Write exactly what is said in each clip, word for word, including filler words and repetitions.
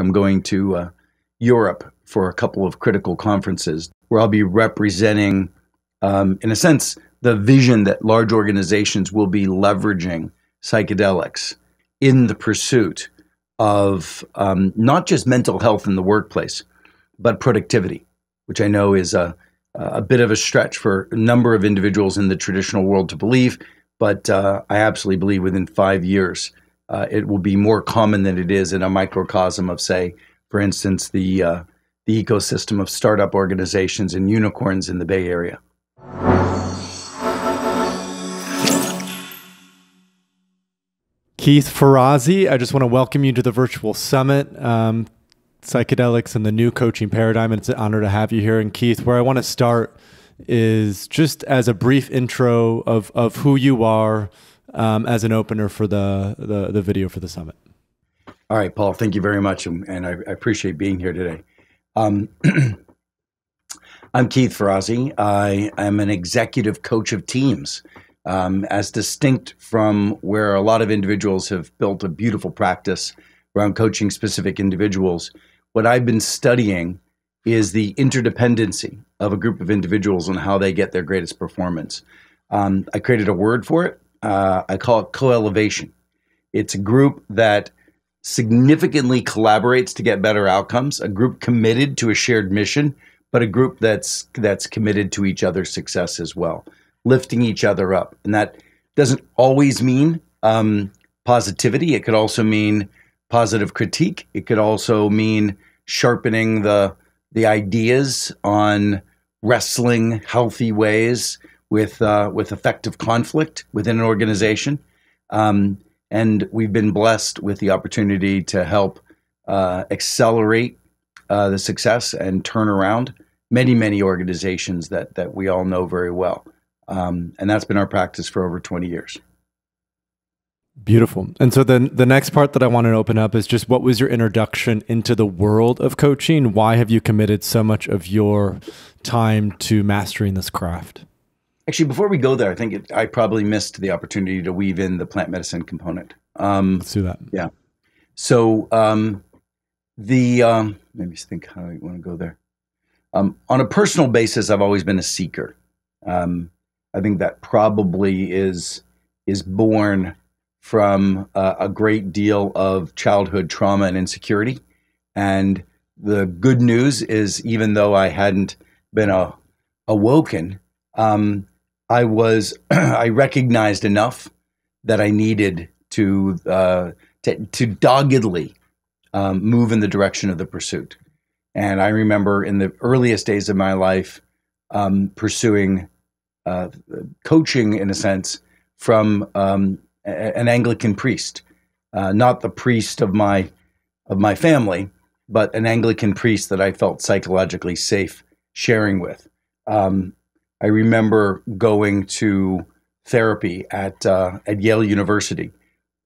I'm going to uh, Europe for a couple of critical conferences where I'll be representing, um, in a sense, the vision that large organizations will be leveraging psychedelics in the pursuit of um, not just mental health in the workplace, but productivity, which I know is a, a bit of a stretch for a number of individuals in the traditional world to believe, but uh, I absolutely believe within five years uh, it will be more common than it is in a microcosm of, say, for instance, the, uh, the ecosystem of startup organizations and unicorns in the Bay Area. Keith Ferrazzi, I just want to welcome you to the virtual summit, um, psychedelics and the new coaching paradigm. It's an honor to have you here. And Keith, where I want to start is just as a brief intro of, of who you are um, as an opener for the, the, the video for the summit. All right, Paul, thank you very much. And, and I, I appreciate being here today. Um, I'm Keith Ferrazzi. I am an executive coach of teams. Um, as distinct from where a lot of individuals have built a beautiful practice around coaching specific individuals, what I've been studying is the interdependency of a group of individuals and how they get their greatest performance. Um, I created a word for it. Uh, I call it co-elevation. It's a group that significantly collaborates to get better outcomes, a group committed to a shared mission, but a group that's, that's committed to each other's success as well. Lifting each other up. And that doesn't always mean um, positivity. It could also mean positive critique. It could also mean sharpening the, the ideas on wrestling healthy ways with, uh, with effective conflict within an organization. Um, and we've been blessed with the opportunity to help uh, accelerate uh, the success and turn around many, many organizations that, that we all know very well. Um, and that's been our practice for over twenty years. Beautiful. And so then the next part that I want to open up is just what was your introduction into the world of coaching? Why have you committed so much of your time to mastering this craft? Actually, before we go there, I think it, I probably missed the opportunity to weave in the plant medicine component. Um, Let's do that. Yeah. So um, the, um, let me think how I want to go there. Um, on a personal basis, I've always been a seeker. Um, I think that probably is is born from uh, a great deal of childhood trauma and insecurity. And the good news is, even though I hadn't been a, awoken, um, I was I recognized enough that I needed to uh, to, to doggedly um, move in the direction of the pursuit. And I remember in the earliest days of my life um, pursuing. Uh, coaching, in a sense, from um, a an Anglican priest, uh, not the priest of my of my family, but an Anglican priest that I felt psychologically safe sharing with. Um, I remember going to therapy at uh, at Yale University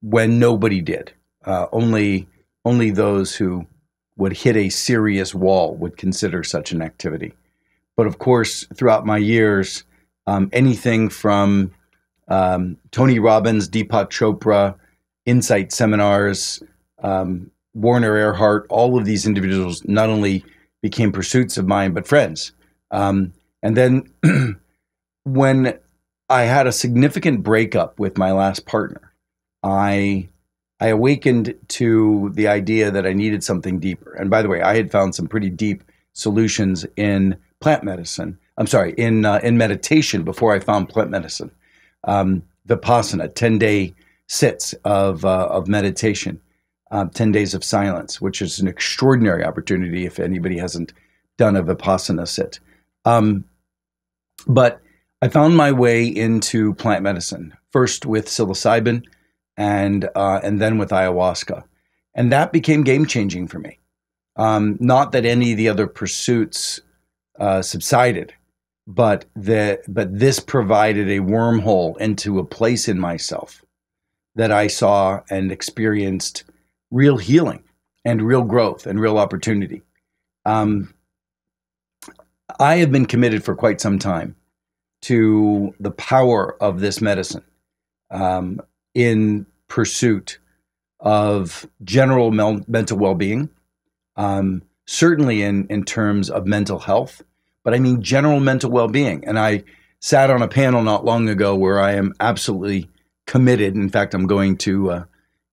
when nobody did. Uh, only only those who would hit a serious wall would consider such an activity. But of course, throughout my years. Um, anything from um, Tony Robbins, Deepak Chopra, Insight Seminars, um, Werner Erhard, all of these individuals not only became pursuits of mine, but friends. Um, and then when I had a significant breakup with my last partner, I, I awakened to the idea that I needed something deeper. And by the way, I had found some pretty deep solutions in plant medicine. I'm sorry, in uh, in meditation before I found plant medicine, um, Vipassana, ten-day sits of uh, of meditation, um, ten days of silence, which is an extraordinary opportunity if anybody hasn't done a Vipassana sit. Um, but I found my way into plant medicine, first with psilocybin and, uh, and then with ayahuasca. And that became game-changing for me. Um, not that any of the other pursuits Uh, subsided, but the but this provided a wormhole into a place in myself that I saw and experienced real healing and real growth and real opportunity. Um, I have been committed for quite some time to the power of this medicine um, in pursuit of general mental well-being, um, certainly in, in terms of mental health, but I mean general mental well-being. And I sat on a panel not long ago where I am absolutely committed. In fact, I'm going to uh,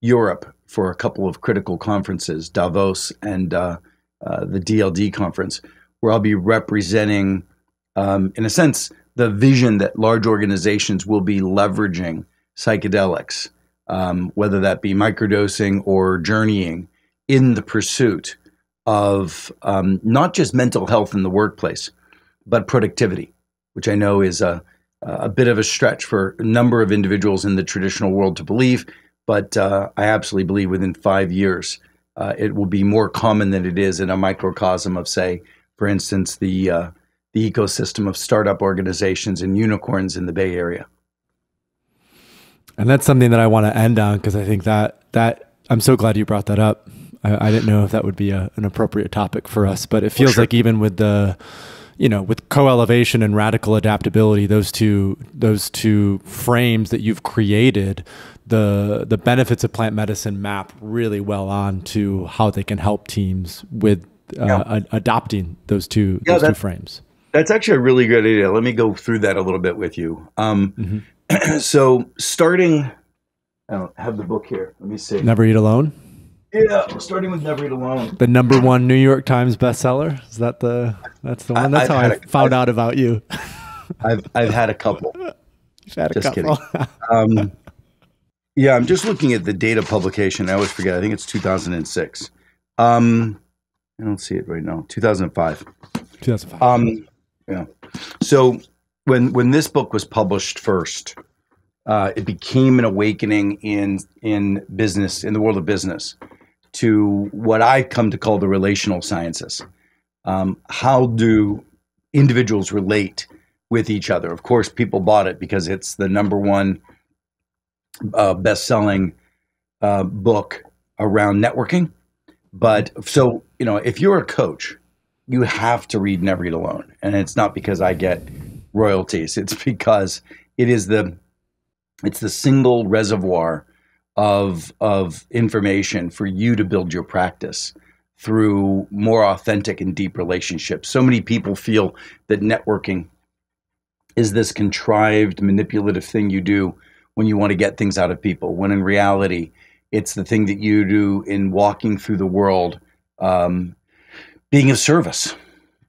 Europe for a couple of critical conferences, Davos and uh, uh, the D L D Conference, where I'll be representing, um, in a sense, the vision that large organizations will be leveraging psychedelics, um, whether that be microdosing or journeying, in the pursuit of um, not just mental health in the workplace, but productivity, which I know is a, a bit of a stretch for a number of individuals in the traditional world to believe, but uh, I absolutely believe within five years, uh, it will be more common than it is in a microcosm of, say, for instance, the uh, the ecosystem of startup organizations and unicorns in the Bay Area. And that's something that I want to end on, because I think that, that I'm so glad you brought that up. I, I didn't know if that would be a, an appropriate topic for us, but it feels, well, sure, like even with the, you know, with co-elevation and radical adaptability, those two, those two frames that you've created, the, the benefits of plant medicine map really well on to how they can help teams with uh, yeah. ad adopting those two, yeah, those two frames. That's actually a really good idea. Let me go through that a little bit with you. Um, mm-hmm. So starting, I don't have the book here. Let me see. Never Eat Alone? Yeah, starting with Never Eat Alone. The number one New York Times bestseller? Is that the, that's the one? That's I've how I a, found I've, out about you. I've, I've had a couple. You've had just a couple. Kidding. Um, yeah, I'm just looking at the date of publication. I always forget. I think it's two thousand six. Um, I don't see it right now. two thousand five. two thousand five. Um, yeah. So... When when this book was published first, uh, it became an awakening in in business, in the world of business, to what I come to call the relational sciences. Um, how do individuals relate with each other? Of course, people bought it because it's the number one uh, best-selling uh, book around networking. But so, you know, if you're a coach, you have to read Never Eat Alone, and it's not because I get royalties. It's because it is the, it's the single reservoir of, of information for you to build your practice through more authentic and deep relationships. So many people feel that networking is this contrived, manipulative thing you do when you want to get things out of people, when in reality, it's the thing that you do in walking through the world, um, being of service,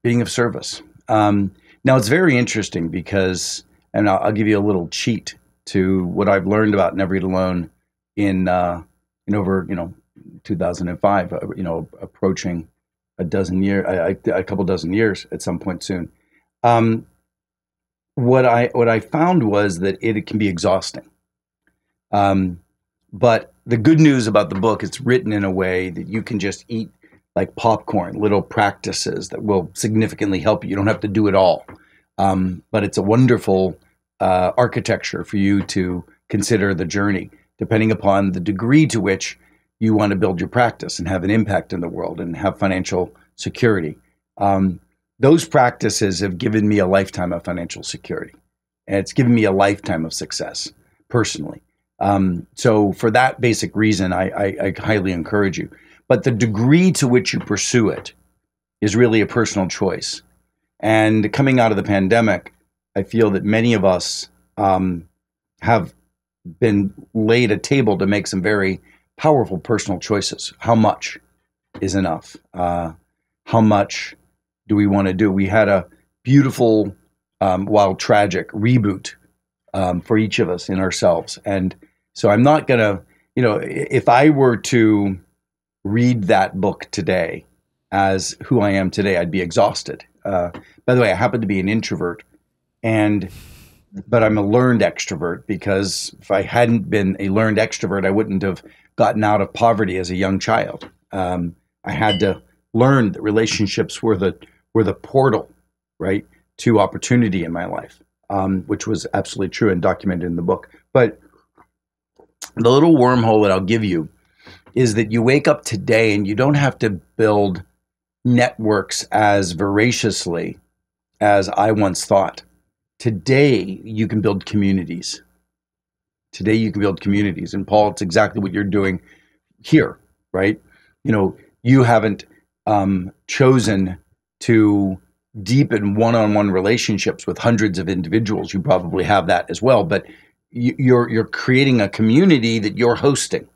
being of service. Um, Now, it's very interesting because, and I'll, I'll give you a little cheat to what I've learned about Never Eat Alone in, uh, in over, you know, two thousand five, uh, you know, approaching a dozen year, a, a couple dozen years at some point soon. Um, what I, what I found was that it, it can be exhausting. Um, but the good news about the book, it's written in a way that you can just eat like popcorn, little practices that will significantly help you. You don't have to do it all. Um, but it's a wonderful uh, architecture for you to consider the journey, depending upon the degree to which you want to build your practice and have an impact in the world and have financial security. Um, those practices have given me a lifetime of financial security. And it's given me a lifetime of success, personally. Um, so for that basic reason, I, I, I highly encourage you. But the degree to which you pursue it is really a personal choice. And coming out of the pandemic, I feel that many of us um, have been laid a table to make some very powerful personal choices. How much is enough? Uh, how much do we want to do? We had a beautiful, um, while tragic, reboot um, for each of us in ourselves. And so I'm not going to, you know, if I were to read that book today as who I am today, I'd be exhausted. Uh, by the way, I happen to be an introvert, and but I'm a learned extrovert, because if I hadn't been a learned extrovert, I wouldn't have gotten out of poverty as a young child. Um, I had to learn that relationships were the were the portal, right, to opportunity in my life, um, which was absolutely true and documented in the book. But the little wormhole that I'll give you is that you wake up today and you don't have to build networks as voraciously as I once thought. Today, you can build communities. Today, you can build communities. And Paul, it's exactly what you're doing here, right? You know, you haven't um, chosen to deepen one-on-one relationships with hundreds of individuals. You probably have that as well, but you're you're creating a community that you're hosting.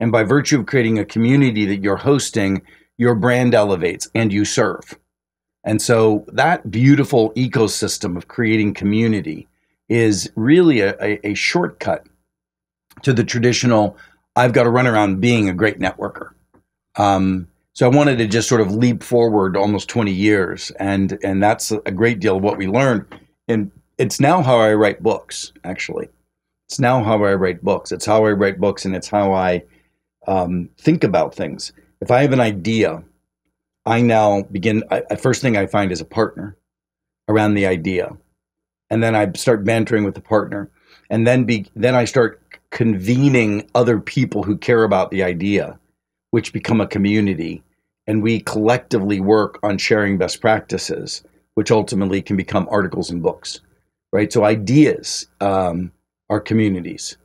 And by virtue of creating a community that you're hosting, your brand elevates and you serve. And so that beautiful ecosystem of creating community is really a, a, a shortcut to the traditional, I've got to run around being a great networker. Um, so I wanted to just sort of leap forward almost twenty years. And, and that's a great deal of what we learned. And it's now how I write books, actually. It's now how I write books. It's how I write books and it's how I um, think about things. If I have an idea, I now begin, the first thing I find is a partner around the idea. And then I start bantering with the partner. And then be, then I start convening other people who care about the idea, which become a community. And we collectively work on sharing best practices, which ultimately can become articles and books, right? So ideas um, are communities.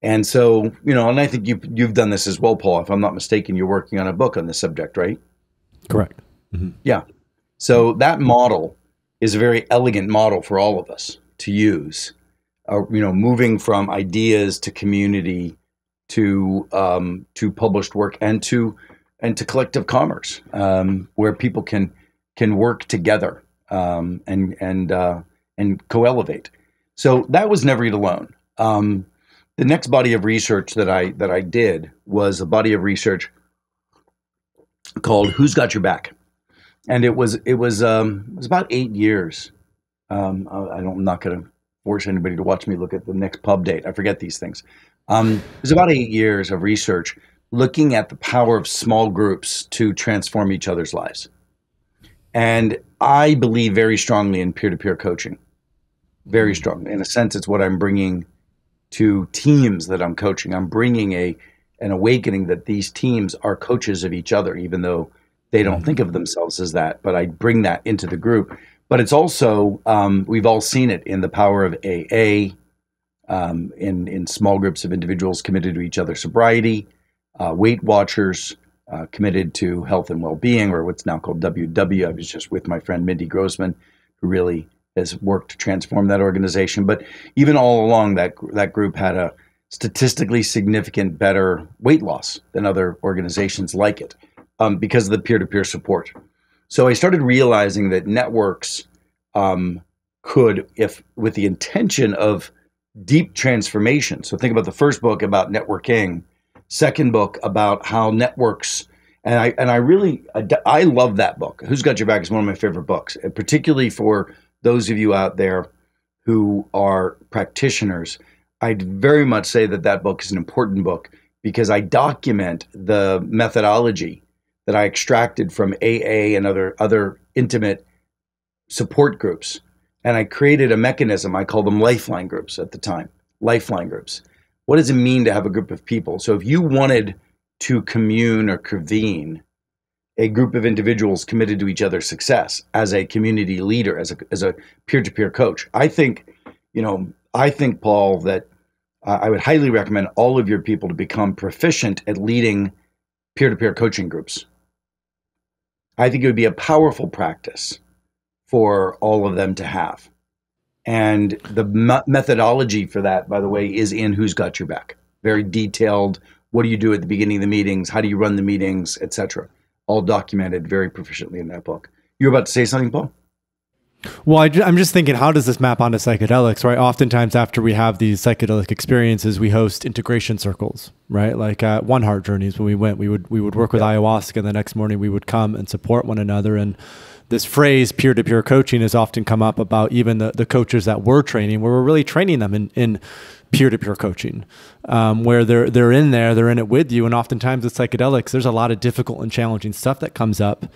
And so, you know, and I think you, you've done this as well, Paul. If I'm not mistaken, you're working on a book on this subject, right? Correct. Mm-hmm. Yeah. So that model is a very elegant model for all of us to use, uh, you know, moving from ideas to community to um, to published work and to and to collective commerce, um, where people can can work together um, and and uh, and co-elevate. So that was Never Eat Alone. Um, the next body of research that I that I did was a body of research called Who's Got Your Back? And it was it was um, it was about eight years. Um, I don't, I'm not going to force anybody to watch me look at the next pub date. I forget these things. Um, it was about eight years of research looking at the power of small groups to transform each other's lives. And I believe very strongly in peer-to-peer coaching, very strongly. In a sense, it's what I'm bringing to teams that I'm coaching. I'm bringing a an awakening that these teams are coaches of each other, even though they don't think of themselves as that, but I bring that into the group. But it's also, um, we've all seen it in the power of A A, um, in, in small groups of individuals committed to each other's sobriety, uh, Weight Watchers uh, committed to health and well-being, or what's now called W W. I was just with my friend Mindy Grossman, who really has worked to transform that organization. But even all along, that that group had a statistically significant better weight loss than other organizations like it, um, because of the peer-to-peer support. So I started realizing that networks um, could, if with the intention of deep transformation. So think about the first book about networking, second book about how networks, and I and I really, I love that book. Who's Got Your Back is one of my favorite books, and particularly for those of you out there who are practitioners. I'd very much say that that book is an important book because I document the methodology that I extracted from A A and other other intimate support groups. And I created a mechanism. I call them lifeline groups at the time, lifeline groups. What does it mean to have a group of people? So if you wanted to commune or convene a group of individuals committed to each other's success as a community leader, as a, as a peer-to-peer coach, I think, you know, I think, Paul, that uh, I would highly recommend all of your people to become proficient at leading peer-to-peer coaching groups. I think it would be a powerful practice for all of them to have. And the me- methodology for that, by the way, is in Who's Got Your Back. Very detailed. What do you do at the beginning of the meetings? How do you run the meetings, et cetera? All documented very proficiently in that book. You were about to say something, Paul? Well, I, I'm just thinking, how does this map onto psychedelics, right? Oftentimes after we have these psychedelic experiences, we host integration circles, right? Like uh, One Heart Journeys, when we went, we would, we would work with yeah. ayahuasca, and the next morning we would come and support one another. And this phrase peer-to-peer coaching has often come up about even the, the coaches that we're training, where we're really training them in, in peer-to-peer coaching, um, where they're, they're in there, they're in it with you. And oftentimes with psychedelics, there's a lot of difficult and challenging stuff that comes up.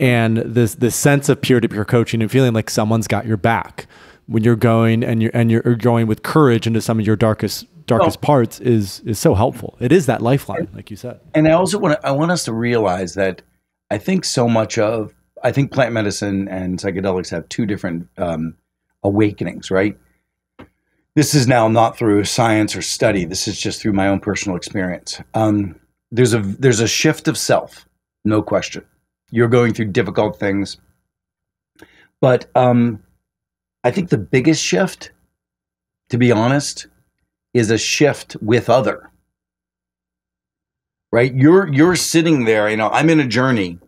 And this this sense of peer-to-peer coaching and feeling like someone's got your back when you're going and you're and you're going with courage into some of your darkest darkest oh. parts is is so helpful. It is that lifeline, like you said. And I also want to, I want us to realize that I think so much of I think plant medicine and psychedelics have two different um, awakenings, right? This is now not through science or study. This is just through my own personal experience. Um, there's a there's a shift of self, no question. you're going through difficult things. But um, I think the biggest shift, to be honest, is a shift with other. Right? You're you're sitting there, you know, I'm in a journey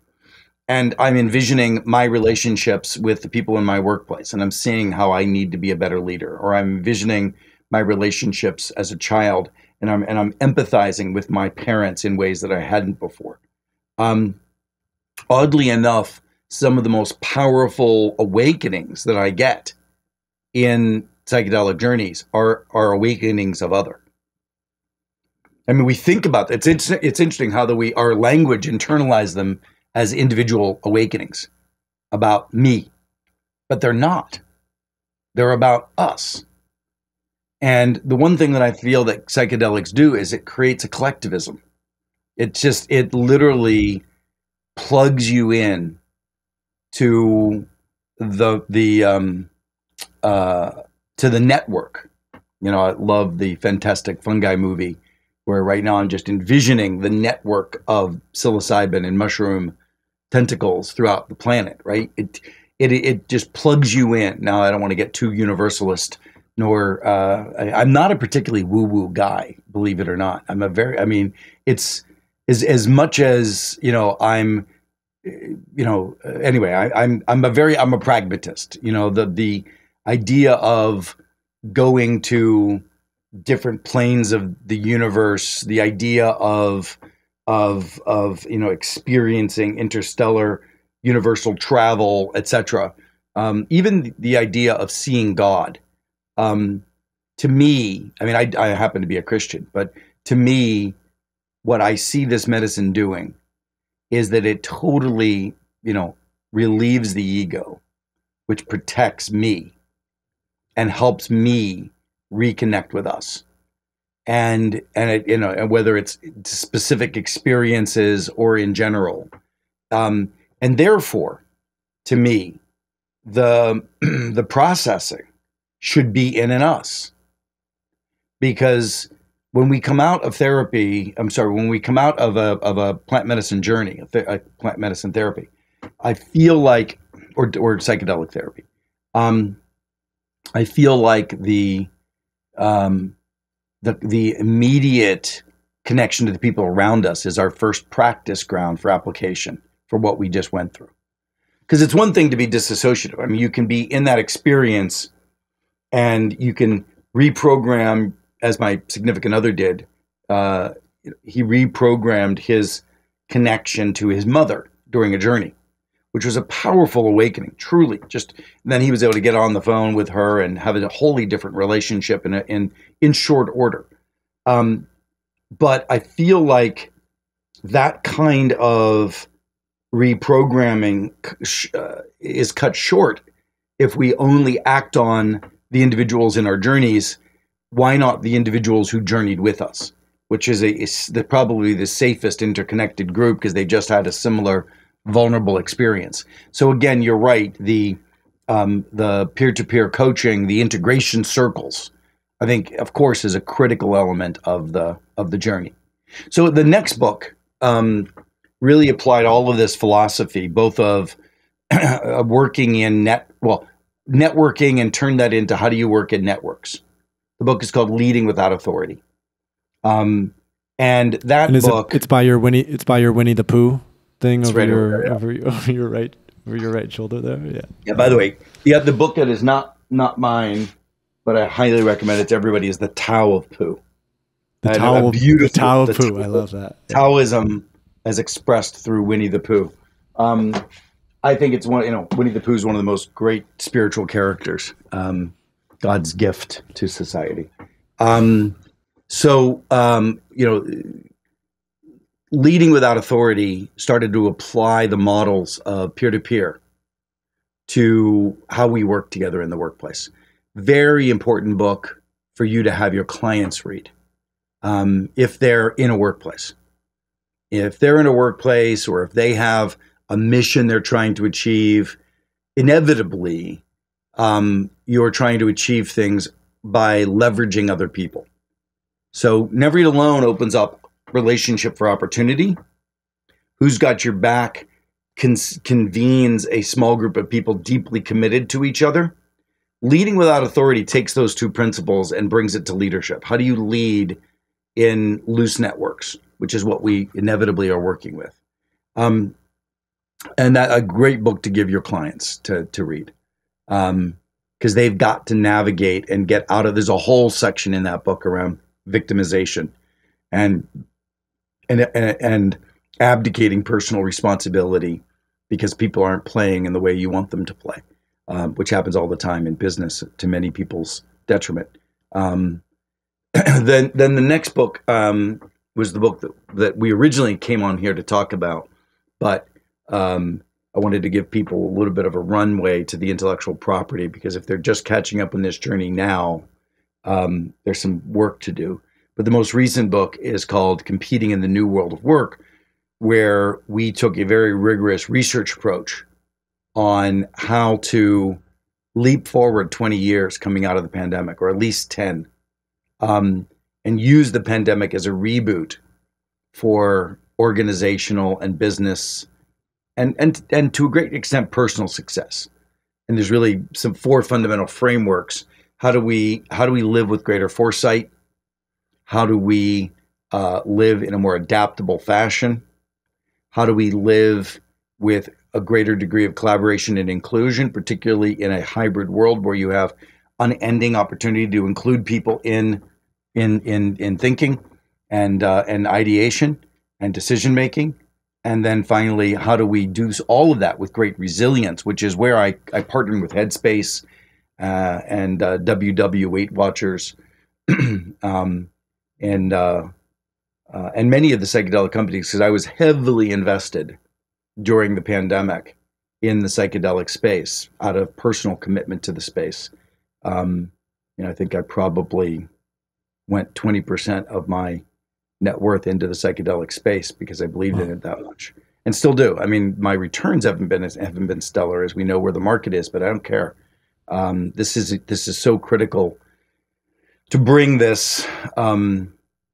and I'm envisioning my relationships with the people in my workplace, and I'm seeing how I need to be a better leader, or I'm envisioning my relationships as a child, and I'm and I'm empathizing with my parents in ways that I hadn't before. Um, oddly enough, some of the most powerful awakenings that I get in psychedelic journeys are are awakenings of other. I mean, we think about it. It's, it's, it's interesting how that we, our language internalize them as individual awakenings about me, but they're not. They're about us. And the one thing that I feel that psychedelics do is it creates a collectivism. It just, it literally plugs you in to the, the, um, uh, to the network. You know, I love the Fantastic Fungi movie, where right now I'm just envisioning the network of psilocybin and mushroom tentacles throughout the planet, right? It it it just plugs you in. Now, I don't want to get too universalist, nor uh, I, I'm not a particularly woo-woo guy, believe it or not. I'm a very, I mean, it's as as much as, you know, I'm, you know, anyway, I, I'm I'm a very I'm a pragmatist. You know, the the idea of going to different planes of the universe, the idea of of of you know experiencing interstellar universal travel, et cetera. Um, even the idea of seeing God. Um, to me, I mean, I, I happen to be a Christian, but to me, what I see this medicine doing is that it totally, you know, relieves the ego, which protects me and helps me reconnect with us. And and it, you know, and whether it's specific experiences or in general, um, and therefore, to me, the the processing should be in and us, because when we come out of therapy, I'm sorry, when we come out of a of a plant medicine journey, a, th a plant medicine therapy, I feel like, or or psychedelic therapy, um, I feel like the Um, the, the immediate connection to the people around us is our first practice ground for application for what we just went through. Because it's one thing to be disassociative. I mean, you can be in that experience and you can reprogram, as my significant other did, uh, he reprogrammed his connection to his mother during a journey, which was a powerful awakening, truly. Just then he was able to get on the phone with her and have a wholly different relationship in a, in, in short order. Um, but I feel like that kind of reprogramming uh, is cut short if we only act on the individuals in our journeys. Why not the individuals who journeyed with us, which is, a, is the, probably the safest interconnected group, because they just had a similar vulnerable experience. So again, you're right. The um, the peer-to-peer coaching, the integration circles, I think, of course, is a critical element of the of the journey. So the next book um, really applied all of this philosophy, both of working in net well networking, and turned that into how do you work in networks. The book is called Leading Without Authority, um, and that and book it, it's by your Winnie it's by your Winnie the Pooh thing over, right your, over, yeah. over your over your right over your right shoulder there. Yeah. Yeah. By the way, yeah, the book that is not not mine, but I highly recommend it to everybody, is the Tao of Pooh. The Tao of beautiful the Tao of Pooh. I love that. Yeah. Taoism as expressed through Winnie the Pooh. Um, I think it's one. You know, Winnie the Pooh is one of the most great spiritual characters. Um, God's gift to society. Um, so um, you know. Leading Without Authority started to apply the models of peer-to-peer to how we work together in the workplace. Very important book for you to have your clients read um, if they're in a workplace. If they're in a workplace, or if they have a mission they're trying to achieve, inevitably um, you're trying to achieve things by leveraging other people. So Never Eat Alone opens up Relationship for Opportunity. Who's Got Your Back cons- convenes a small group of people deeply committed to each other. Leading Without Authority takes those two principles and brings it to leadership. How do you lead in loose networks, which is what we inevitably are working with? Um, and that, a great book to give your clients to, to read, because um, they've got to navigate and get out of, there's a whole section in that book around victimization and and and, and abdicating personal responsibility because people aren't playing in the way you want them to play. Um, which happens all the time in business to many people's detriment. Um, then, then the next book um, was the book that, that we originally came on here to talk about, but um, I wanted to give people a little bit of a runway to the intellectual property, because if they're just catching up on this journey now, um, there's some work to do. But the most recent book is called Competing in the New World of Work, where we took a very rigorous research approach on how to leap forward twenty years coming out of the pandemic, or at least ten, um, and use the pandemic as a reboot for organizational and business and, and, and to a great extent, personal success. And there's really some four fundamental frameworks. How do we, how do we live with greater foresight? How do we uh, live in a more adaptable fashion? How do we live with a greater degree of collaboration and inclusion, particularly in a hybrid world where you have unending opportunity to include people in in in, in thinking and uh, and ideation and decision making? And then finally, how do we do all of that with great resilience, which is where I, I partnered with Headspace uh, and uh, W W, Weight Watchers, um, and uh, uh, and many of the psychedelic companies, because I was heavily invested during the pandemic in the psychedelic space out of personal commitment to the space. Um, you know, I think I probably went twenty percent of my net worth into the psychedelic space because I believed wow. in it that much, and still do. I mean, my returns haven't been, haven't been stellar, as we know where the market is, but I don't care. Um, this is, this is so critical to bring this, um,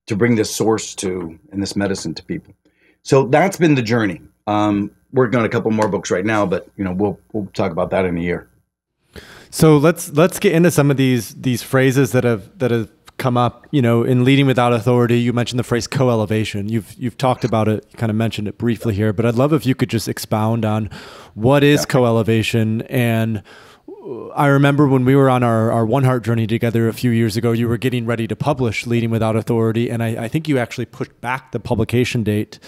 to bring this source to, and this medicine to people. So that's been the journey. Um, working on a couple more books right now, but you know, we'll we'll talk about that in a year. So let's let's get into some of these these phrases that have that have come up. You know, in Leading Without Authority, you mentioned the phrase co-elevation. You've you've talked about it, kind of mentioned it briefly here, but I'd love if you could just expound on what is yeah. co-elevation. And I remember when we were on our, our One Heart journey together a few years ago, you were getting ready to publish Leading Without Authority. And I, I think you actually pushed back the publication date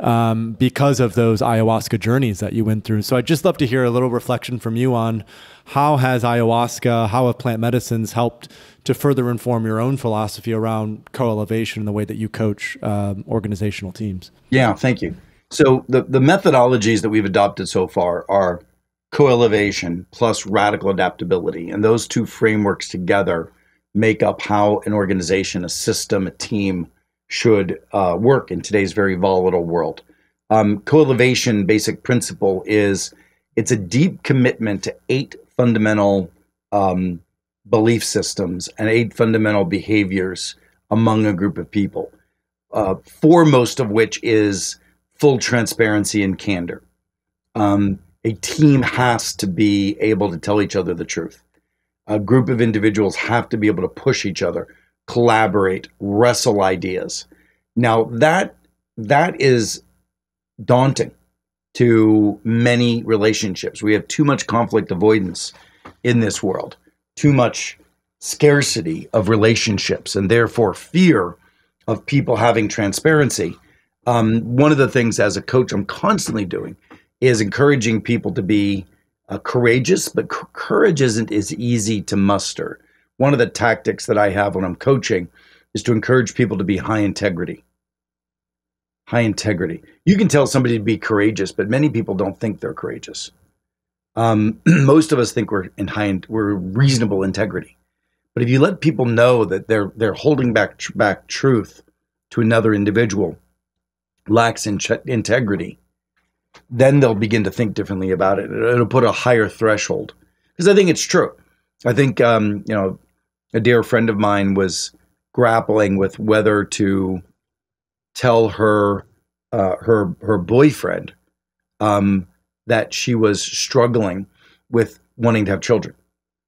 um, because of those ayahuasca journeys that you went through. So I'd just love to hear a little reflection from you on how has ayahuasca, how have plant medicines helped to further inform your own philosophy around co-elevation and the way that you coach um, organizational teams? Yeah, thank you. So the, the methodologies that we've adopted so far are co-elevation plus radical adaptability. And those two frameworks together make up how an organization, a system, a team should uh, work in today's very volatile world. Um, co-elevation basic principle is it's a deep commitment to eight fundamental um, belief systems and eight fundamental behaviors among a group of people, uh, foremost of which is full transparency and candor. Um, A team has to be able to tell each other the truth. A group of individuals have to be able to push each other, collaborate, wrestle ideas. Now, that that is daunting to many relationships. We have too much conflict avoidance in this world, too much scarcity of relationships, and therefore fear of people having transparency. Um, one of the things as a coach I'm constantly doing is encouraging people to be uh, courageous, but c- courage isn't as easy to muster. One of the tactics that I have when I'm coaching is to encourage people to be high integrity. High integrity. You can tell somebody to be courageous, but many people don't think they're courageous. Um, most of us think we're in high, in- we're reasonable integrity. But if you let people know that they're they're holding back tr- back truth to another individual, lacks in- integrity. Then they'll begin to think differently about it. It'll put a higher threshold, because I think it's true. I think, um, you know, a dear friend of mine was grappling with whether to tell her, uh, her, her boyfriend um, that she was struggling with wanting to have children.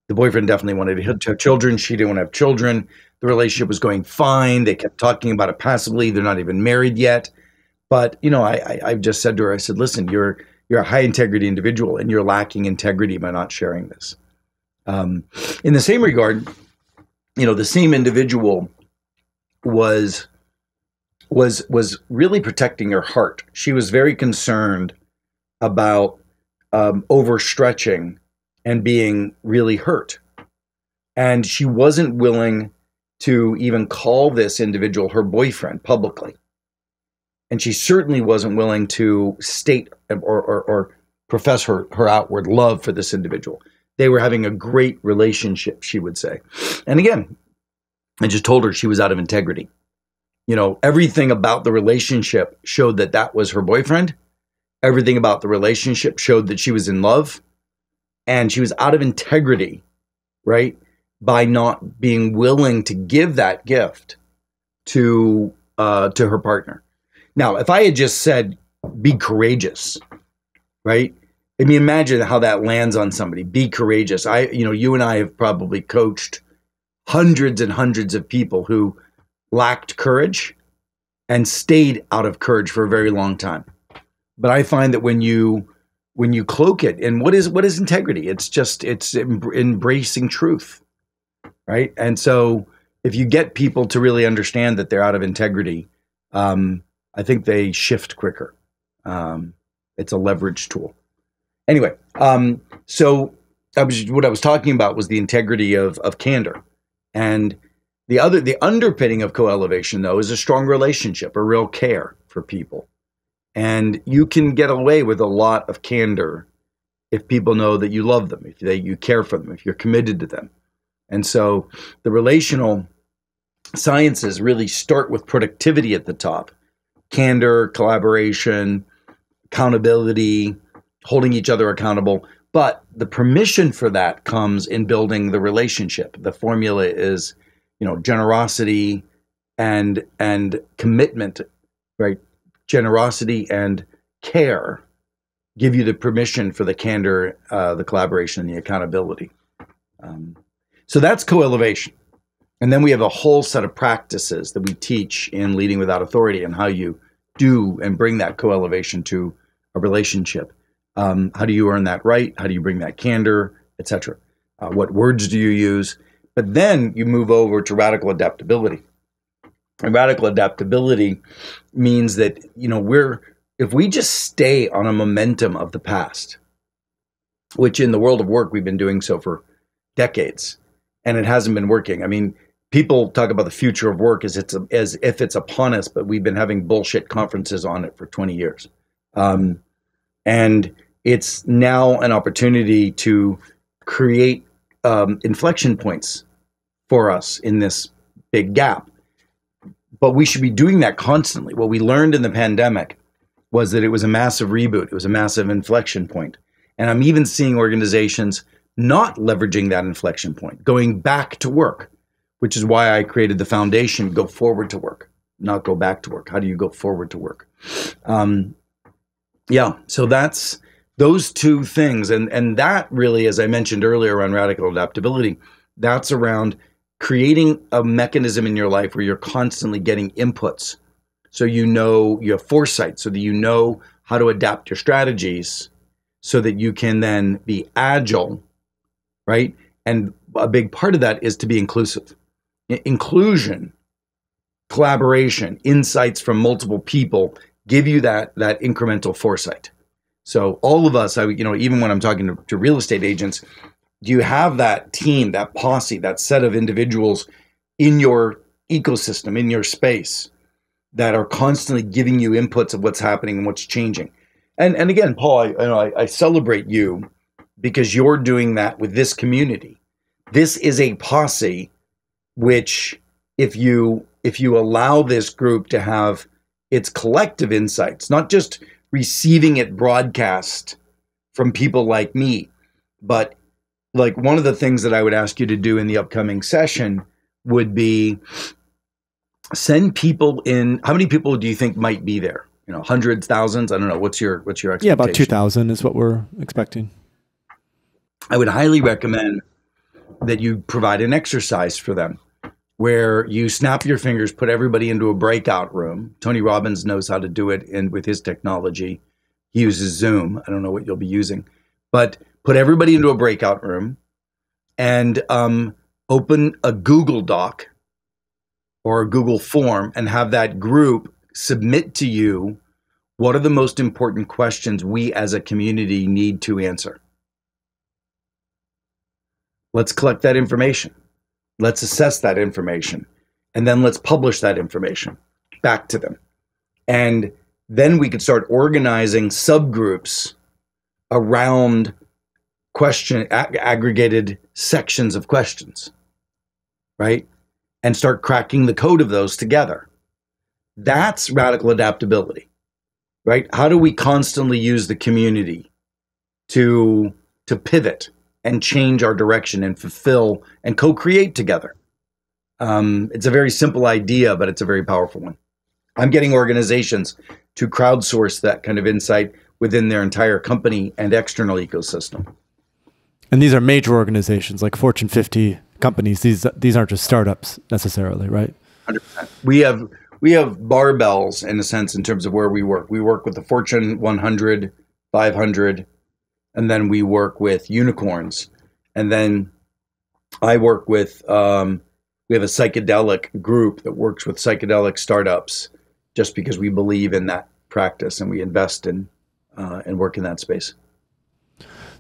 The boyfriend definitely wanted to have children. She didn't want to have children. The relationship was going fine. They kept talking about it passively. They're not even married yet. But, you know, I, I, I've just said to her, I said, listen, you're you're a high integrity individual and you're lacking integrity by not sharing this. Um, in the same regard, you know, the same individual was was was really protecting her heart. She was very concerned about um, overstretching and being really hurt. And she wasn't willing to even call this individual her boyfriend publicly. And she certainly wasn't willing to state or, or, or profess her, her outward love for this individual. They were having a great relationship, she would say. And again, I just told her she was out of integrity. You know, everything about the relationship showed that that was her boyfriend. Everything about the relationship showed that she was in love. And she was out of integrity, right, by not being willing to give that gift to uh, to her partner. Now, if I had just said, be courageous, right? I mean, imagine how that lands on somebody. Be courageous. I, you know, you and I have probably coached hundreds and hundreds of people who lacked courage and stayed out of courage for a very long time. But I find that when you when you cloak it, and what is what is integrity? It's just it's em- embracing truth, right? And so if you get people to really understand that they're out of integrity, um, I think they shift quicker. Um, it's a leverage tool. Anyway, um, so I was, what I was talking about was the integrity of of candor, and the other the underpinning of co-elevation though is a strong relationship, a real care for people. And you can get away with a lot of candor if people know that you love them, if they, you care for them, if you're committed to them. And so the relational sciences really start with productivity at the top. Candor, collaboration, accountability, holding each other accountable. But the permission for that comes in building the relationship. The formula is, you know, generosity and and commitment, right? Generosity and care give you the permission for the candor, uh, the collaboration, and the accountability. Um, so that's co-elevation. And then we have a whole set of practices that we teach in Leading Without Authority and how you do and bring that co-elevation to a relationship. Um, how do you earn that right? How do you bring that candor, et cetera? Uh, what words do you use? But then you move over to radical adaptability. And radical adaptability means that, you know, we're, if we just stay on a momentum of the past, which in the world of work, we've been doing so for decades, and it hasn't been working. I mean, people talk about the future of work as it's as if it's upon us, but we've been having bullshit conferences on it for twenty years. Um, and it's now an opportunity to create um, inflection points for us in this big gap. But we should be doing that constantly. What we learned in the pandemic was that it was a massive reboot. It was a massive inflection point. And I'm even seeing organizations not leveraging that inflection point, going back to work, which is why I created the foundation, go forward to work, not go back to work. How do you go forward to work? Um, yeah, so that's those two things. And, and that really, as I mentioned earlier on radical adaptability, that's around creating a mechanism in your life where you're constantly getting inputs. So you know, you have foresight so that you know how to adapt your strategies so that you can then be agile, right? And a big part of that is to be inclusive. Inclusion, collaboration, insights from multiple people give you that, that incremental foresight. So all of us, I, you know, even when I'm talking to, to real estate agents, do you have that team, that posse, that set of individuals in your ecosystem, in your space, that are constantly giving you inputs of what's happening and what's changing? And and again, Paul, I, you know, I, I celebrate you because you're doing that with this community. This is a posse, which if you if you allow this group to have its collective insights, not just receiving it broadcast from people like me, but like one of the things that I would ask you to do in the upcoming session would be send people in. How many people do you think might be there? you know, hundreds, thousands? I don't know. What's your, what's your expectation? Yeah, about two thousand is what we're expecting. I would highly recommend that you provide an exercise for them where you snap your fingers, put everybody into a breakout room. Tony Robbins knows how to do it in, with his technology. He uses Zoom. I don't know what you'll be using, but put everybody into a breakout room and um, open a Google Doc or a Google form and have that group submit to you what are the most important questions we as a community need to answer. Let's collect that information. Let's assess that information. And then let's publish that information back to them. And then we could start organizing subgroups around question, ag aggregated sections of questions, right? And start cracking the code of those together. That's radical adaptability, right? How do we constantly use the community to, to pivot and change our direction and fulfill and co-create together? Um, it's a very simple idea, but it's a very powerful one. I'm getting organizations to crowdsource that kind of insight within their entire company and external ecosystem. And these are major organizations like Fortune fifty companies. These, these aren't just startups necessarily, right? one hundred percent. We have, we have barbells in a sense in terms of where we work. We work with the Fortune one hundred, five hundred, and then we work with unicorns. And then I work with, um, we have a psychedelic group that works with psychedelic startups just because we believe in that practice and we invest in uh, and work in that space.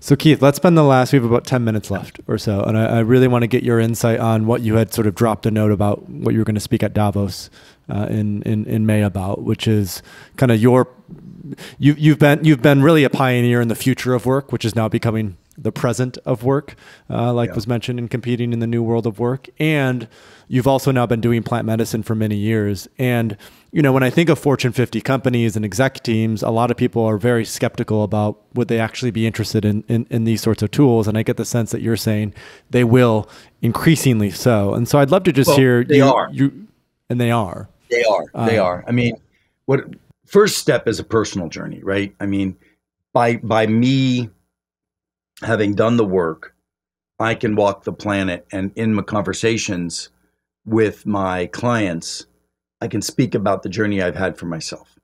So Keith, let's spend the last, we have about ten minutes left or so. And I, I really want to get your insight on what you had sort of dropped a note about what you were going to speak at Davos uh, in, in, in May about, which is kind of your, you, you've been, you've been really a pioneer in the future of work, which is now becoming the present of work, uh, like yeah. was mentioned in Competing in the New World of Work. And you've also now been doing plant medicine for many years. And, you know, when I think of Fortune fifty companies and exec teams, a lot of people are very skeptical about would they actually be interested in, in, in these sorts of tools. And I get the sense that you're saying they will, increasingly so. And so I'd love to just well, hear they you, are. you, and they are, they are, um, they are. I mean, what first step is a personal journey, right? I mean, by, by me, having done the work, I can walk the planet, and in my conversations with my clients, I can speak about the journey I've had for myself.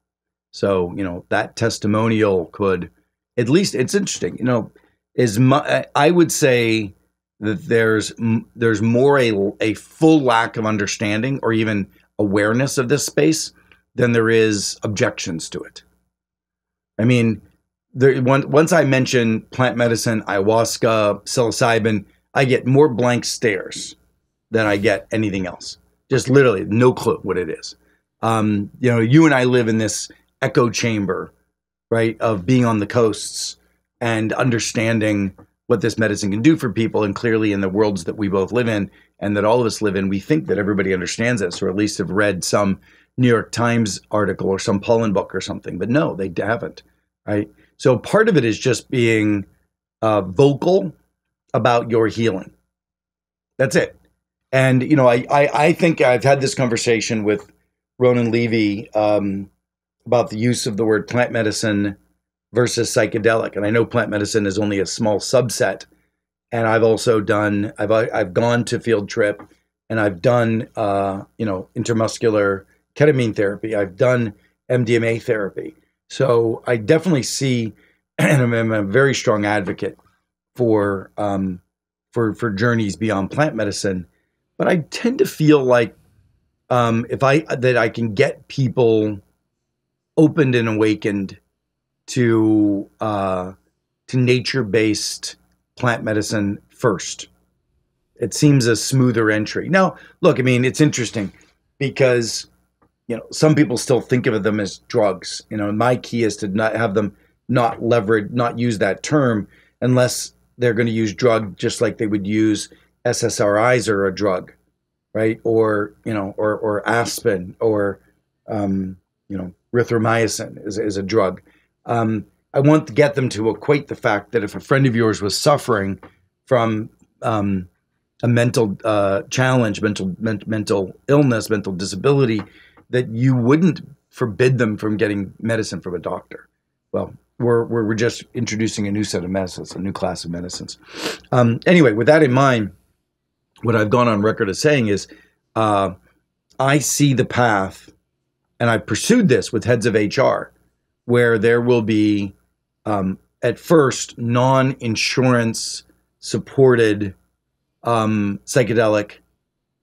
So, you know, that testimonial could, at least it's interesting, you know, is my, I would say that there's, there's more a, a full lack of understanding or even awareness of this space than there is objections to it. I mean, There, one, once I mention plant medicine, ayahuasca, psilocybin, I get more blank stares than I get anything else. Just literally no clue what it is. Um, you know, you and I live in this echo chamber, right, of being on the coasts and understanding what this medicine can do for people. And clearly in the worlds that we both live in and that all of us live in, we think that everybody understands this, or at least have read some New York Times article or some pollen book or something. But no, they haven't, right? So part of it is just being uh, vocal about your healing. That's it. And, you know, I, I, I think I've had this conversation with Ronan Levy um, about the use of the word plant medicine versus psychedelic. And I know plant medicine is only a small subset. And I've also done, I've, I've gone to Field Trip and I've done, uh, you know, intramuscular ketamine therapy. I've done M D M A therapy. So I definitely see, and I'm a very strong advocate for, um, for, for journeys beyond plant medicine, but I tend to feel like, um, if I, that I can get people opened and awakened to, uh, to nature-based plant medicine first. It seems a smoother entry. Now, look, I mean, it's interesting because you know, some people still think of them as drugs. You know, my key is to not have them not leverage, not use that term unless they're going to use drug just like they would use S S R Is or a drug, right? Or, you know, or, or aspirin or, um, you know, erythromycin is, is a drug. Um, I want to get them to equate the fact that if a friend of yours was suffering from um, a mental uh, challenge, mental, men mental illness, mental disability, that you wouldn't forbid them from getting medicine from a doctor. Well, we're, we're, we're just introducing a new set of medicines, a new class of medicines. Um, anyway, with that in mind, what I've gone on record as saying is, uh, I see the path, and I've pursued this with heads of H R, where there will be, um, at first, non-insurance supported um, psychedelic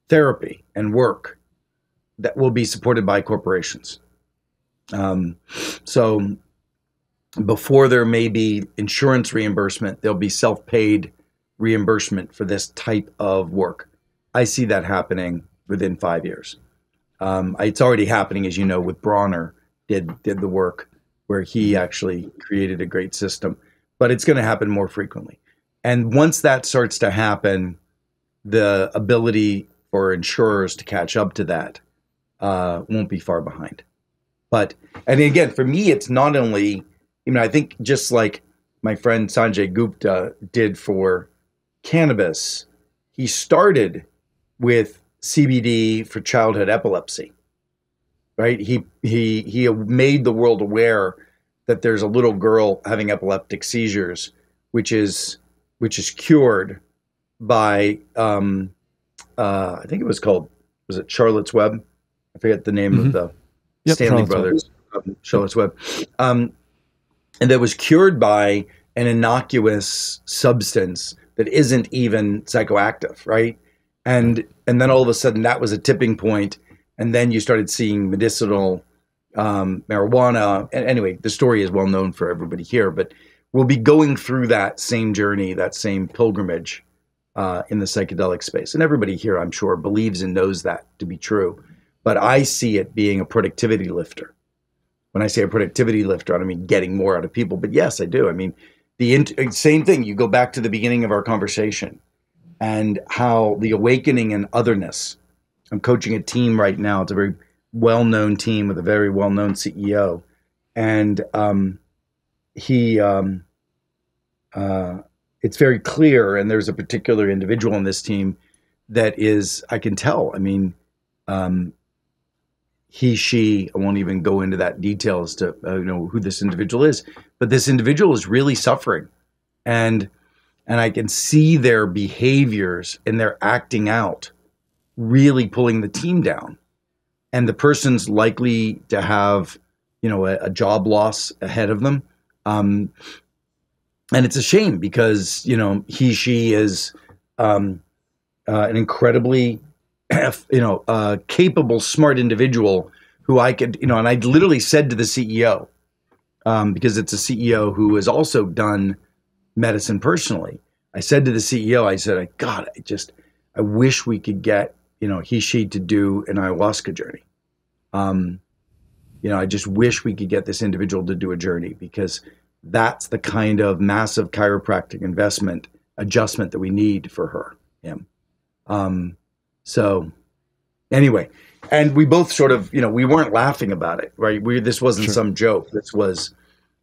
therapy and work that will be supported by corporations. Um, so before there may be insurance reimbursement, there'll be self-paid reimbursement for this type of work. I see that happening within five years. Um, it's already happening, as you know, with Bronner did, did the work where he actually created a great system, but it's going to happen more frequently. And once that starts to happen, the ability for insurers to catch up to that uh, won't be far behind. But, and again, for me, it's not only, I mean, I think just like my friend Sanjay Gupta did for cannabis, he started with C B D for childhood epilepsy, right? He, he, he made the world aware that there's a little girl having epileptic seizures, which is, which is cured by, um, uh, I think it was called, was it Charlotte's Web? I forget the name mm-hmm. of the yep, Stanley Charlotte's Brothers, um, Charlotte's Web. Um, and that was cured by an innocuous substance that isn't even psychoactive, right? And, and then all of a sudden that was a tipping point. And then you started seeing medicinal um, marijuana. And anyway, the story is well known for everybody here, but we'll be going through that same journey, that same pilgrimage uh, in the psychedelic space. And everybody here, I'm sure, believes and knows that to be true. But I see it being a productivity lifter. When I say a productivity lifter, I don't mean getting more out of people. But yes, I do. I mean, the same thing. You go back to the beginning of our conversation and how the awakening and otherness. I'm coaching a team right now. It's a very well-known team with a very well-known C E O. And um, he, um, uh, it's very clear, and there's a particular individual in this team that is, I can tell, I mean, um, he, she, I won't even go into that detail as to uh, you know, who this individual is, but this individual is really suffering. And, and I can see their behaviors and their acting out really pulling the team down. And the person's likely to have, you know, a, a job loss ahead of them. Um, and it's a shame because, you know, he, she is um, uh, an incredibly, you know, uh, capable, smart individual who I could, you know, and I literally said to the C E O, um, because it's a C E O who has also done medicine personally. I said to the C E O, I said, God, I just, I wish we could get, you know, he, she to do an ayahuasca journey. Um, you know, I just wish we could get this individual to do a journey because that's the kind of massive chiropractic investment adjustment that we need for her, him. Um, so anyway, and we both sort of, you know, we weren't laughing about it, right? We, this wasn't sure. some joke. This was,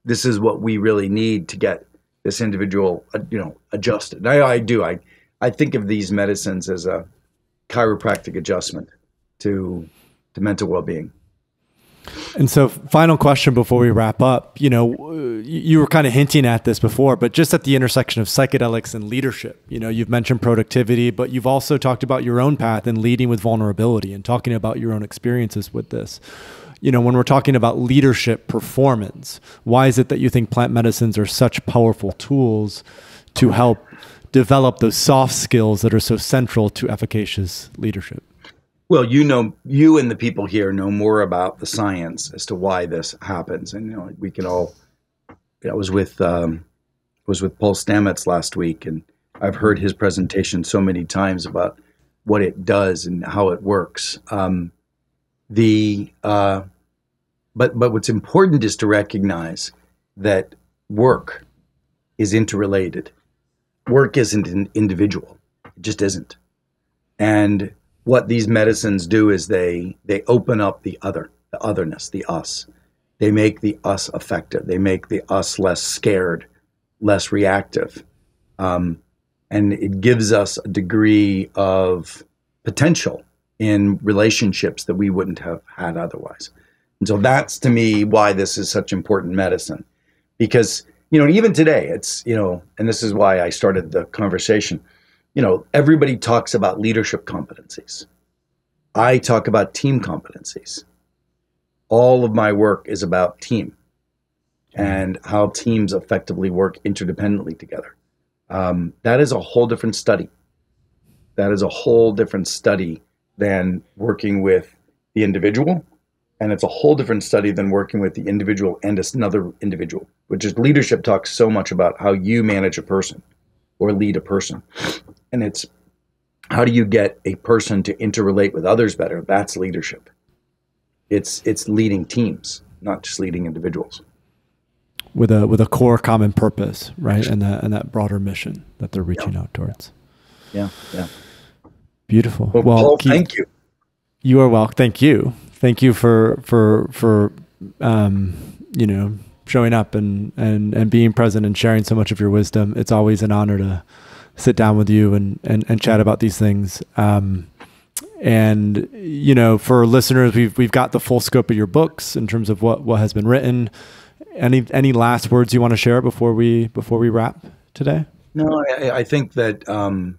this is what we really need to get this individual, uh, you know, adjusted. I, I do. I, I think of these medicines as a chiropractic adjustment to, to mental well-being. And so final question before we wrap up, you know, you were kind of hinting at this before, but just at the intersection of psychedelics and leadership, you know, you've mentioned productivity, but you've also talked about your own path and leading with vulnerability and talking about your own experiences with this. You know, when we're talking about leadership performance, why is it that you think plant medicines are such powerful tools to help develop those soft skills that are so central to efficacious leadership? Well, you know, you and the people here know more about the science as to why this happens. And, you know, we can all, I was with, um, was with Paul Stamets last week, and I've heard his presentation so many times about what it does and how it works. Um, the, uh, but, but what's important is to recognize that work is interrelated. Work isn't an individual, it just isn't. And what these medicines do is they they open up the other, the otherness, the us. They make the us effective. They make the us less scared, less reactive. Um, and it gives us a degree of potential in relationships that we wouldn't have had otherwise. And so that's, to me, why this is such important medicine. Because, you know, even today, it's, you know, and this is why I started the conversation, you know, everybody talks about leadership competencies. I talk about team competencies. All of my work is about team and how teams effectively work interdependently together. Um, that is a whole different study. That is a whole different study than working with the individual. And it's a whole different study than working with the individual and another individual, which is leadership talks so much about how you manage a person or lead a person. And it's how do you get a person to interrelate with others better? That's leadership. It's it's leading teams, not just leading individuals. With a with a core common purpose, right? And that and that broader mission that they're reaching yeah. out towards. Yeah, yeah. Beautiful. Well, well Paul, Keith, thank you. You are welcome. Thank you. Thank you for for for um, you know, showing up and and and being present and sharing so much of your wisdom. It's always an honor to sit down with you and, and, and chat about these things. Um, and, you know, for listeners, we've, we've got the full scope of your books in terms of what, what has been written. Any, any last words you want to share before we, before we wrap today? No, I, I think that, um,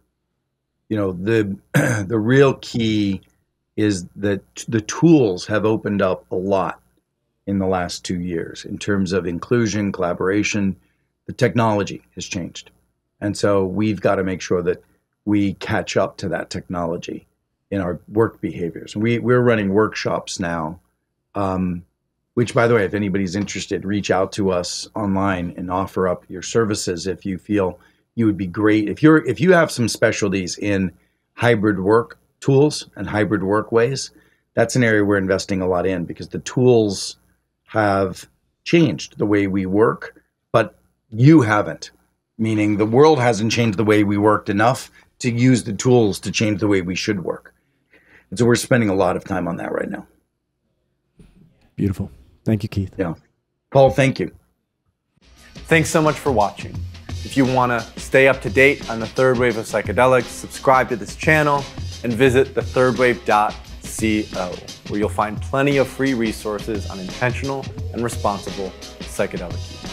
you know, the, the real key is that the tools have opened up a lot in the last two years in terms of inclusion, collaboration. The technology has changed. And so we've got to make sure that we catch up to that technology in our work behaviors. We, we're running workshops now, um, which, by the way, if anybody's interested, reach out to us online and offer up your services if you feel you would be great. If you're, if you have some specialties in hybrid work tools and hybrid work ways, that's an area we're investing a lot in because the tools have changed the way we work, but you haven't. Meaning the world hasn't changed the way we worked enough to use the tools to change the way we should work. And so we're spending a lot of time on that right now. Beautiful. Thank you, Keith. Yeah. Paul, thank you. Thanks so much for watching. If you want to stay up to date on the third wave of psychedelics, subscribe to this channel and visit the third wave dot co, where you'll find plenty of free resources on intentional and responsible psychedelic use.